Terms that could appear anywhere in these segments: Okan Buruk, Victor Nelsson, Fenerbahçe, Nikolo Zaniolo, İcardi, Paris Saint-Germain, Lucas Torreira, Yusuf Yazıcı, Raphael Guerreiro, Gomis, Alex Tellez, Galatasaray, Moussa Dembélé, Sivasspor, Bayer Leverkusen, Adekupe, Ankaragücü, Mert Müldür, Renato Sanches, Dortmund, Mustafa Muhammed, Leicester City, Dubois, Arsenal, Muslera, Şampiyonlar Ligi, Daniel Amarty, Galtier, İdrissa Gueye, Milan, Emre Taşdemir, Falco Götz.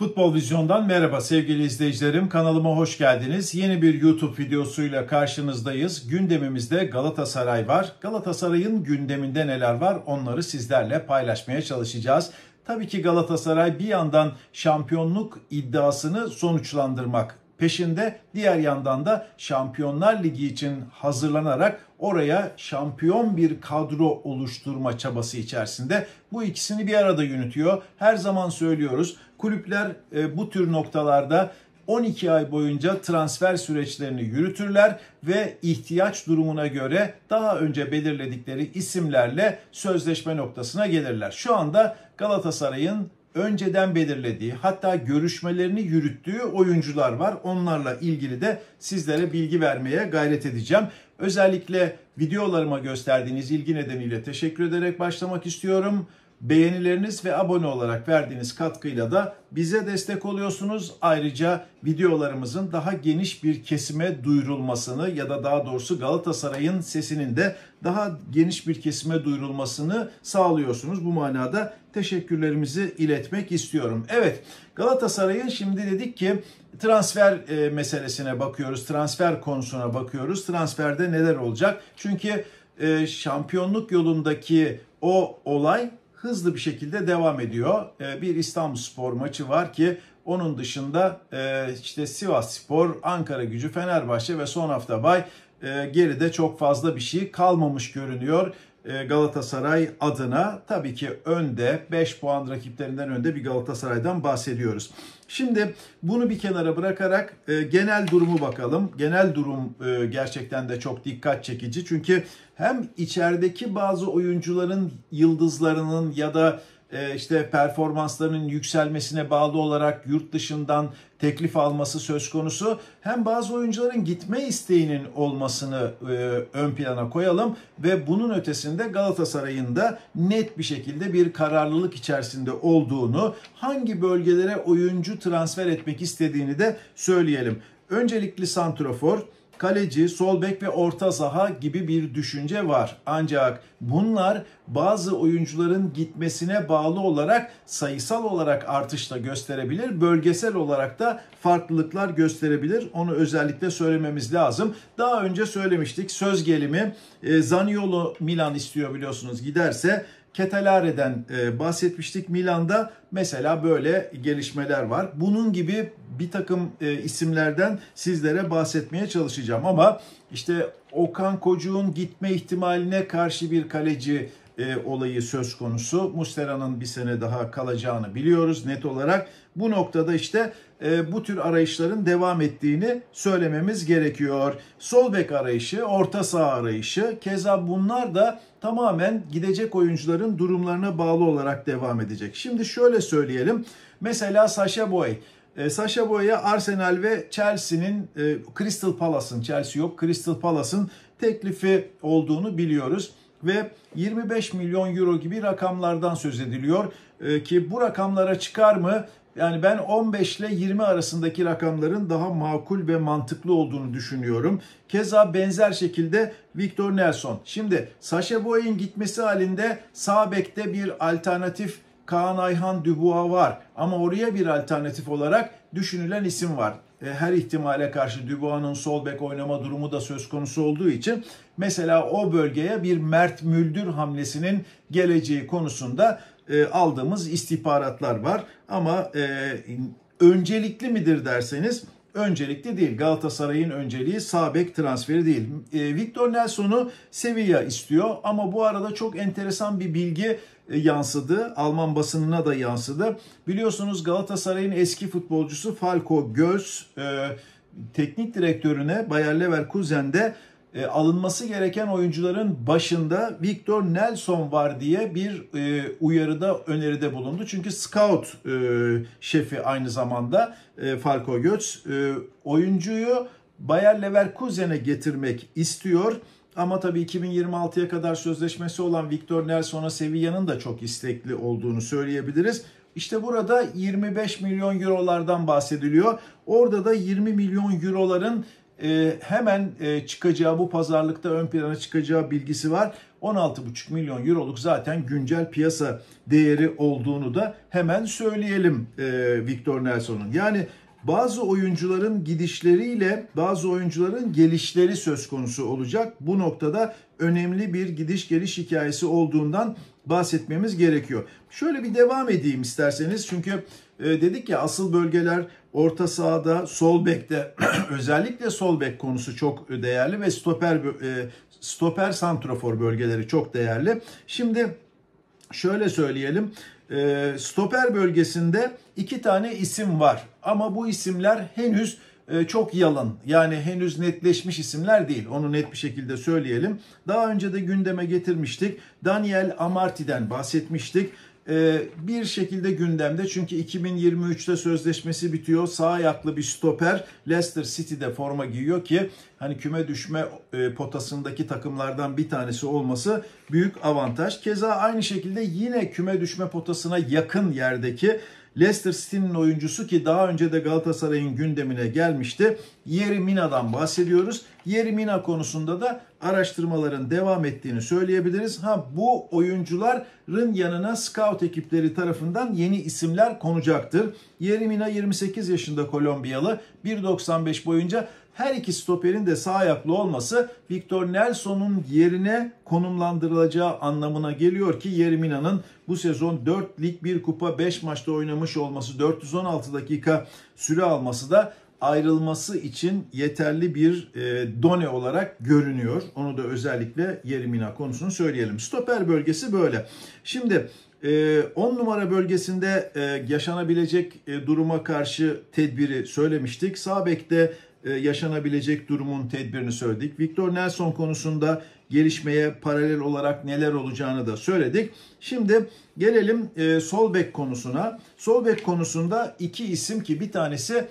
Futbol Vizyon'dan merhaba sevgili izleyicilerim, kanalıma hoş geldiniz. Yeni bir YouTube videosuyla karşınızdayız. Gündemimizde Galatasaray var. Galatasaray'ın gündeminde neler var onları sizlerle paylaşmaya çalışacağız. Tabii ki Galatasaray bir yandan şampiyonluk iddiasını sonuçlandırmak peşinde, diğer yandan da Şampiyonlar Ligi için hazırlanarak oraya şampiyon bir kadro oluşturma çabası içerisinde. Bu ikisini bir arada yönetiyor. Her zaman söylüyoruz, kulüpler bu tür noktalarda 12 ay boyunca transfer süreçlerini yürütürler ve ihtiyaç durumuna göre daha önce belirledikleri isimlerle sözleşme noktasına gelirler. Şu anda Galatasaray'ın önceden belirlediği, hatta görüşmelerini yürüttüğü oyuncular var. Onlarla ilgili de sizlere bilgi vermeye gayret edeceğim. Özellikle videolarıma gösterdiğiniz ilgi nedeniyle teşekkür ederek başlamak istiyorum. Beğenileriniz ve abone olarak verdiğiniz katkıyla da bize destek oluyorsunuz. Ayrıca videolarımızın daha geniş bir kesime duyurulmasını ya da daha doğrusu Galatasaray'ın sesinin de daha geniş bir kesime duyurulmasını sağlıyorsunuz. Bu manada teşekkürlerimizi iletmek istiyorum. Evet, Galatasaray'ın şimdi dedik ki transfer meselesine bakıyoruz, transfer konusuna bakıyoruz. Transferde neler olacak? Çünkü şampiyonluk yolundaki o olay hızlı bir şekilde devam ediyor. Bir İstanbulspor maçı var ki onun dışında işte Sivasspor, Ankaragücü, Fenerbahçe ve son hafta bay, geride çok fazla bir şey kalmamış görünüyor Galatasaray adına. Tabii ki önde 5 puan rakiplerinden önde bir Galatasaray'dan bahsediyoruz. Şimdi bunu bir kenara bırakarak genel durumu bakalım. Genel durum gerçekten de çok dikkat çekici. Çünkü hem içerideki bazı oyuncuların yıldızlarının ya da işte performanslarının yükselmesine bağlı olarak yurt dışından teklif alması söz konusu. Hem bazı oyuncuların gitme isteğinin olmasını ön plana koyalım ve bunun ötesinde Galatasaray'ın da net bir şekilde bir kararlılık içerisinde olduğunu, hangi bölgelere oyuncu transfer etmek istediğini de söyleyelim. Öncelikli santrafor, kaleci, sol bek ve orta saha gibi bir düşünce var. Ancak bunlar bazı oyuncuların gitmesine bağlı olarak sayısal olarak artış da gösterebilir. Bölgesel olarak da farklılıklar gösterebilir. Onu özellikle söylememiz lazım. Daha önce söylemiştik, söz gelimi Zaniolo Milan istiyor biliyorsunuz, giderse. Ketelare'den bahsetmiştik Milan'da. Mesela böyle gelişmeler var. Bunun gibi bir takım isimlerden sizlere bahsetmeye çalışacağım. Ama işte Okan Kocuğ'un gitme ihtimaline karşı bir kaleci olayı söz konusu. Muslera'nın bir sene daha kalacağını biliyoruz net olarak. Bu noktada işte bu tür arayışların devam ettiğini söylememiz gerekiyor. Sol bek arayışı, orta saha arayışı, keza bunlar da tamamen gidecek oyuncuların durumlarına bağlı olarak devam edecek. Şimdi şöyle söyleyelim. Mesela Sacha Boey. Sacha Boey'e Arsenal ve Chelsea'nin, Crystal Palace'ın, Chelsea yok, Crystal Palace'ın teklifi olduğunu biliyoruz. Ve 25 milyon euro gibi rakamlardan söz ediliyor ki bu rakamlara çıkar mı? Yani ben 15 ile 20 arasındaki rakamların daha makul ve mantıklı olduğunu düşünüyorum. Keza benzer şekilde Victor Nelsson. Şimdi Sacha Boey'in gitmesi halinde sağ bekte bir alternatif Kaan Ayhan, Dubois var. Ama oraya bir alternatif olarak düşünülen isim var. Her ihtimale karşı Dubois'ın sol bek oynama durumu da söz konusu olduğu için mesela o bölgeye bir Mert Müldür hamlesinin geleceği konusunda aldığımız istihbaratlar var. Ama öncelikli midir derseniz öncelikli değil. Galatasaray'ın önceliği sağ bek transferi değil. Victor Nelson'u Sevilla istiyor ama bu arada çok enteresan bir bilgi yansıdı. Alman basınına da yansıdı. Biliyorsunuz Galatasaray'ın eski futbolcusu Falco Götz teknik direktörüne Bayer Leverkusen'de alınması gereken oyuncuların başında Victor Nelsson var diye bir öneride bulundu. Çünkü scout şefi aynı zamanda Falco Götz oyuncuyu Bayer Leverkusen'e getirmek istiyor. Ama tabii 2026'ya kadar sözleşmesi olan Victor Nelson'a Sevilla'nın da çok istekli olduğunu söyleyebiliriz. İşte burada 25 milyon eurolardan bahsediliyor. Orada da 20 milyon euroların hemen çıkacağı, bu pazarlıkta ön plana çıkacağı bilgisi var. 16,5 milyon euroluk zaten güncel piyasa değeri olduğunu da hemen söyleyelim Victor Nelsson'un. Yani bazı oyuncuların gidişleriyle bazı oyuncuların gelişleri söz konusu olacak. Bu noktada önemli bir gidiş geliş hikayesi olduğundan bahsetmemiz gerekiyor. Şöyle bir devam edeyim isterseniz. Çünkü dedik ya, asıl bölgeler orta sahada, sol bekte özellikle sol bek konusu çok değerli ve stoper santrafor bölgeleri çok değerli. Şimdi şöyle söyleyelim. Stoper bölgesinde iki tane isim var ama bu isimler henüz çok yalın, yani henüz netleşmiş isimler değil, onu net bir şekilde söyleyelim. Daha önce de gündeme getirmiştik, Daniel Amarty'den bahsetmiştik. Bir şekilde gündemde, çünkü 2023'te sözleşmesi bitiyor. Sağ ayaklı bir stoper, Leicester City'de forma giyiyor ki hani küme düşme potasındaki takımlardan bir tanesi olması büyük avantaj. Keza aynı şekilde yine küme düşme potasına yakın yerdeki Leicester City'nin oyuncusu ki daha önce de Galatasaray'ın gündemine gelmişti, Yerry Mina'dan bahsediyoruz. Yerry Mina konusunda da araştırmaların devam ettiğini söyleyebiliriz. Bu oyuncuların yanına scout ekipleri tarafından yeni isimler konacaktır. Yerry Mina 28 yaşında Kolombiyalı, 1.95 boyunca. Her iki stoperin de sağ ayaklı olması Victor Nelsson'un yerine konumlandırılacağı anlamına geliyor ki Yerry Mina'nın bu sezon 4 lig 1 kupa 5 maçta oynamış olması, 416 dakika süre alması da ayrılması için yeterli bir done olarak görünüyor. Onu da özellikle Yerry Mina konusunu söyleyelim. Stoper bölgesi böyle. Şimdi 10 numara bölgesinde yaşanabilecek duruma karşı tedbiri söylemiştik. Sağ bekte yaşanabilecek durumun tedbirini söyledik. Victor Nelsson konusunda gelişmeye paralel olarak neler olacağını da söyledik. Şimdi gelelim sol bek konusuna. Sol bek konusunda iki isim ki bir tanesi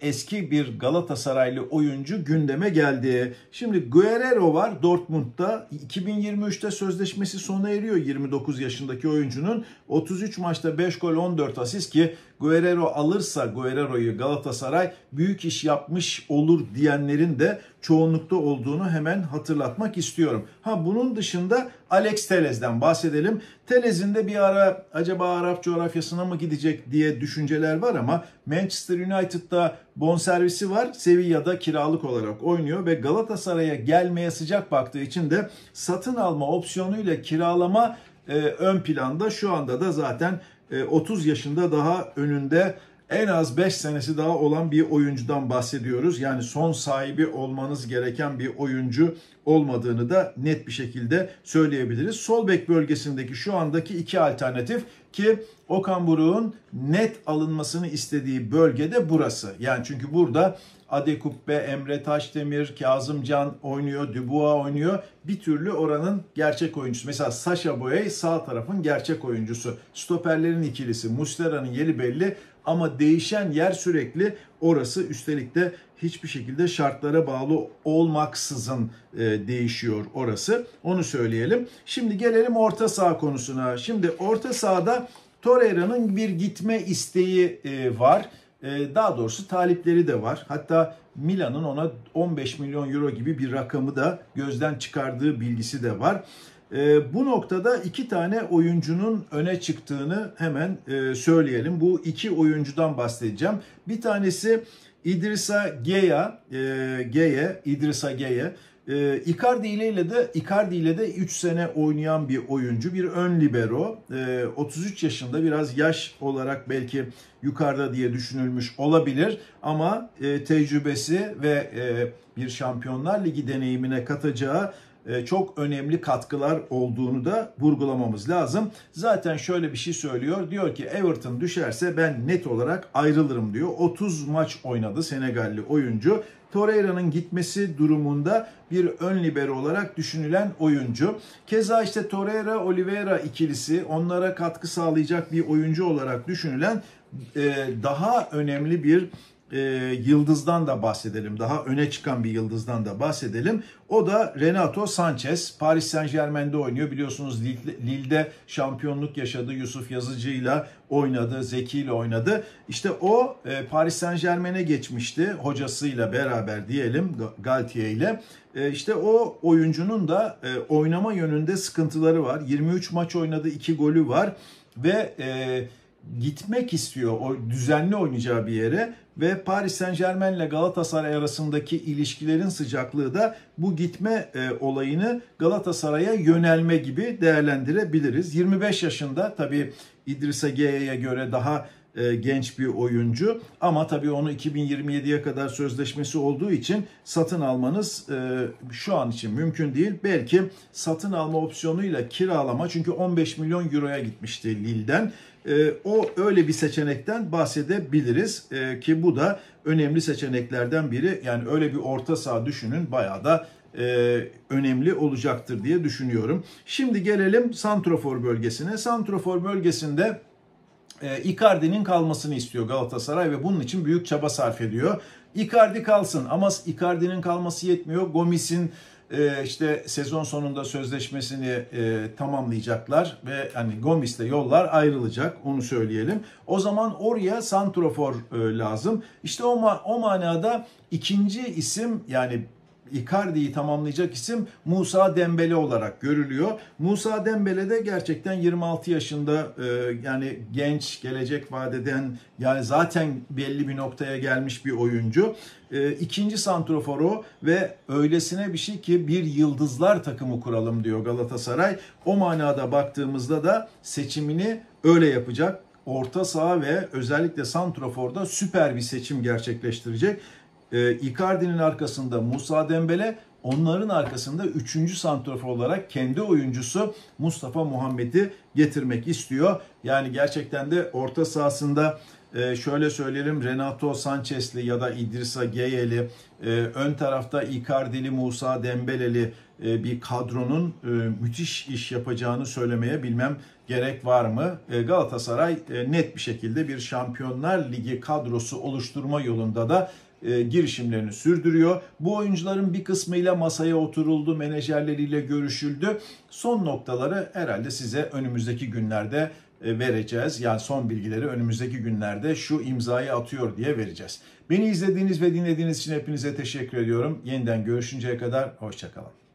eski bir Galatasaraylı oyuncu gündeme geldi. Şimdi Guerreiro var Dortmund'da. 2023'te sözleşmesi sona eriyor 29 yaşındaki oyuncunun. 33 maçta 5 gol 14 asist ki Guerreiro alırsa Guerreiro'yu Galatasaray büyük iş yapmış olur diyenlerin de çoğunlukta olduğunu hemen hatırlatmak istiyorum. Bunun dışında Alex Tellez'den bahsedelim. Tellez'in de bir ara acaba Arap coğrafyasına mı gidecek diye düşünceler var ama Manchester United'da bonservisi var. Sevilla'da kiralık olarak oynuyor ve Galatasaray'a gelmeye sıcak baktığı için de satın alma opsiyonuyla kiralama ön planda. Şu anda da zaten 30 yaşında, daha önünde en az 5 senesi daha olan bir oyuncudan bahsediyoruz. Yani son sahibi olmanız gereken bir oyuncu olmadığını da net bir şekilde söyleyebiliriz. Sol bek bölgesindeki şu andaki iki alternatif ki Okan Buruk'un net alınmasını istediği bölge de burası. Yani çünkü burada Adekupe, Emre Taşdemir, Kazım Can oynuyor, Dubois oynuyor. Bir türlü oranın gerçek oyuncusu. Mesela Sacha Boey sağ tarafın gerçek oyuncusu. Stoperlerin ikilisi, Muslera'nın yeri belli. Ama değişen yer sürekli orası, üstelik de hiçbir şekilde şartlara bağlı olmaksızın değişiyor orası. Onu söyleyelim. Şimdi gelelim orta saha konusuna. Şimdi orta sahada Torreira'nın bir gitme isteği var. Daha doğrusu talipleri de var. Hatta Milan'ın ona 15 milyon euro gibi bir rakamı da gözden çıkardığı bilgisi de var. Bu noktada iki tane oyuncunun öne çıktığını hemen söyleyelim. Bu iki oyuncudan bahsedeceğim. Bir tanesi İdrissa Gueye. İcardi ile de 3 sene oynayan bir oyuncu, bir ön libero. 33 yaşında, biraz yaş olarak belki yukarıda diye düşünülmüş olabilir ama tecrübesi ve bir Şampiyonlar Ligi deneyimine katacağı çok önemli katkılar olduğunu da vurgulamamız lazım. Zaten şöyle bir şey söylüyor. Diyor ki Everton düşerse ben net olarak ayrılırım diyor. 30 maç oynadı Senegalli oyuncu. Torreira'nın gitmesi durumunda bir ön libero olarak düşünülen oyuncu. Keza işte Torreira-Oliveira ikilisi, onlara katkı sağlayacak bir oyuncu olarak düşünülen daha önemli bir yıldızdan da bahsedelim. Daha öne çıkan bir yıldızdan da bahsedelim. O da Renato Sanches. Paris Saint-Germain'de oynuyor. Biliyorsunuz Lille'de şampiyonluk yaşadı. Yusuf Yazıcı'yla oynadı. Zeki'yle oynadı. İşte o Paris Saint-Germain'e geçmişti. Hocasıyla beraber diyelim, Galtier'le. İşte o oyuncunun da oynama yönünde sıkıntıları var. 23 maç oynadı. 2 golü var. Ve gitmek istiyor o düzenli oynayacağı bir yere ve Paris Saint-Germain ile Galatasaray arasındaki ilişkilerin sıcaklığı da bu gitme olayını Galatasaray'a yönelme gibi değerlendirebiliriz. 25 yaşında, tabii İdrissa Gueye'ye göre daha genç bir oyuncu ama tabii onu 2027'ye kadar sözleşmesi olduğu için satın almanız şu an için mümkün değil. Belki satın alma opsiyonuyla kiralama, çünkü 15 milyon euroya gitmişti Lille'den. O öyle bir seçenekten bahsedebiliriz ki bu da önemli seçeneklerden biri. Yani öyle bir orta saha düşünün, bayağı da önemli olacaktır diye düşünüyorum. Şimdi gelelim santrofor bölgesine. Santrofor bölgesinde İcardi'nin kalmasını istiyor Galatasaray ve bunun için büyük çaba sarf ediyor. İcardi kalsın ama İcardi'nin kalması yetmiyor. Gomis'in işte sezon sonunda sözleşmesini tamamlayacaklar ve hani Gomis'le yollar ayrılacak, onu söyleyelim. O zaman oraya santrofor lazım. İşte o manada ikinci isim, yani İcardi'yi tamamlayacak isim Moussa Dembélé olarak görülüyor. Moussa Dembélé de gerçekten 26 yaşında, yani genç, gelecek vadeden, yani zaten belli bir noktaya gelmiş bir oyuncu. İkinci santroforu ve öylesine bir şey ki bir yıldızlar takımı kuralım diyor Galatasaray. O manada baktığımızda da seçimini öyle yapacak. Orta saha ve özellikle santroforda süper bir seçim gerçekleştirecek. Icardi'nin arkasında Moussa Dembélé, onların arkasında 3. santrafor olarak kendi oyuncusu Mustafa Muhammed'i getirmek istiyor. Yani gerçekten de orta sahasında şöyle söyleyelim, Renato Sanchez'li ya da İdrissa Gueye'li, ön tarafta Icardi'li, Moussa Dembele'li bir kadronun müthiş iş yapacağını söylemeye bilmem gerek var mı? Galatasaray net bir şekilde bir Şampiyonlar Ligi kadrosu oluşturma yolunda da girişimlerini sürdürüyor. Bu oyuncuların bir kısmıyla masaya oturuldu, menajerleriyle görüşüldü. Son noktaları herhalde size önümüzdeki günlerde vereceğiz. Yani son bilgileri önümüzdeki günlerde şu imzayı atıyor diye vereceğiz. Beni izlediğiniz ve dinlediğiniz için hepinize teşekkür ediyorum. Yeniden görüşünceye kadar hoşça kalın.